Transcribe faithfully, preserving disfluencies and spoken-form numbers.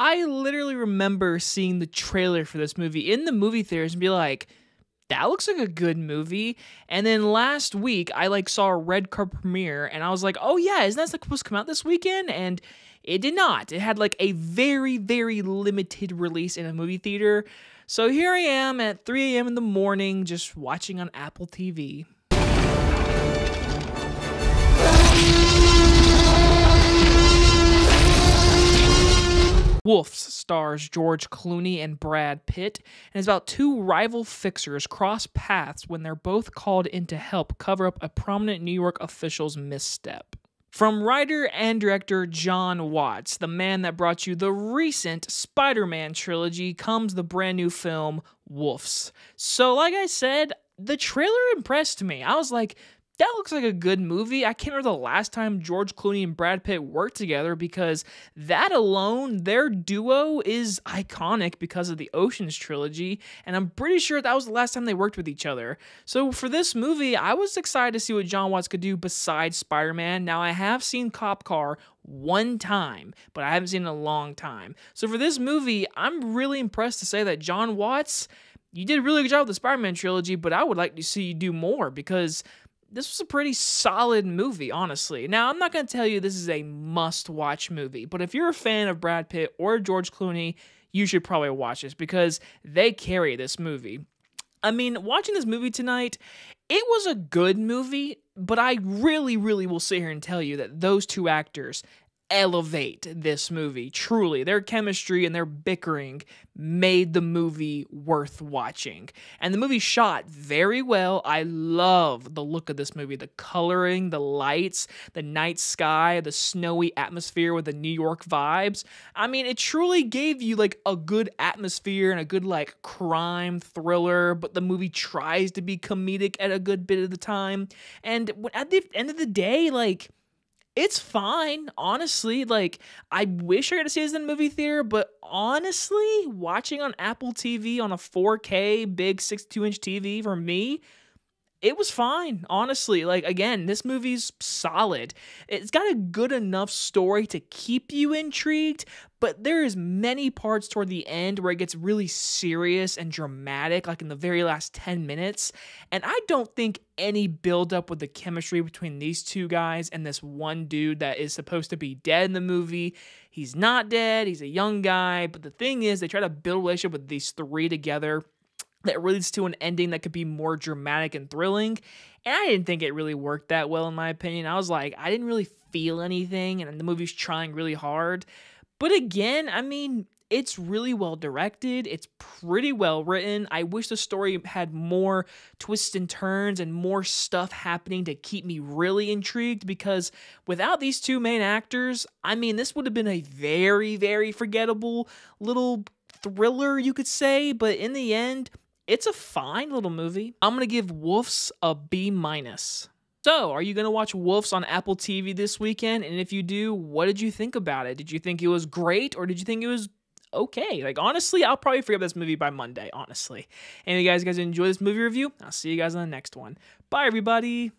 I literally remember seeing the trailer for this movie in the movie theaters and be like, that looks like a good movie. And then last week, I like saw a red carpet premiere and I was like, oh yeah, isn't that supposed to come out this weekend? And it did not. It had like a very, very limited release in a movie theater. So here I am at three A M in the morning, just watching on Apple T V. Wolfs stars George Clooney and Brad Pitt, and is about two rival fixers cross paths when they're both called in to help cover up a prominent New York official's misstep. From writer and director John Watts, the man that brought you the recent Spider-Man trilogy, comes the brand new film, Wolfs. So like I said, the trailer impressed me. I was like, that looks like a good movie. I can't remember the last time George Clooney and Brad Pitt worked together, because that alone, their duo is iconic because of the Oceans trilogy, and I'm pretty sure that was the last time they worked with each other. So for this movie, I was excited to see what John Watts could do besides Spider-Man. Now, I have seen Cop Car one time, but I haven't seen it in a long time. So for this movie, I'm really impressed to say that John Watts, you did a really good job with the Spider-Man trilogy, but I would like to see you do more, because this was a pretty solid movie, honestly. Now, I'm not going to tell you this is a must-watch movie, but if you're a fan of Brad Pitt or George Clooney, you should probably watch this, because they carry this movie. I mean, watching this movie tonight, it was a good movie, but I really, really will sit here and tell you that those two actors elevate this movie, truly. Their chemistry and their bickering made the movie worth watching. And the movie shot very well. I love the look of this movie. The coloring, the lights, the night sky, the snowy atmosphere with the New York vibes. I mean, it truly gave you like a good atmosphere and a good like crime thriller, but the movie tries to be comedic at a good bit of the time. And at the end of the day, like, it's fine, honestly. Like, I wish I got to see this in a movie theater, but honestly, watching on Apple T V on a four K big sixty-two inch T V for me, it was fine, honestly. Like, again, this movie's solid. It's got a good enough story to keep you intrigued, but there is many parts toward the end where it gets really serious and dramatic, like in the very last ten minutes. And I don't think any buildup with the chemistry between these two guys and this one dude that is supposed to be dead in the movie. He's not dead. He's a young guy. But the thing is, they try to build a relationship with these three together that leads to an ending that could be more dramatic and thrilling. And I didn't think it really worked that well, in my opinion. I was like, I didn't really feel anything, and the movie's trying really hard. But again, I mean, it's really well directed. It's pretty well written. I wish the story had more twists and turns and more stuff happening to keep me really intrigued, because without these two main actors, I mean, this would have been a very, very forgettable little thriller, you could say. But in the end, it's a fine little movie. I'm going to give Wolfs a B minus. So, are you going to watch Wolfs on Apple T V this weekend? And if you do, what did you think about it? Did you think it was great, or did you think it was okay? Like, honestly, I'll probably forget this movie by Monday, honestly. Anyway, guys, you guys enjoy this movie review. I'll see you guys on the next one. Bye, everybody.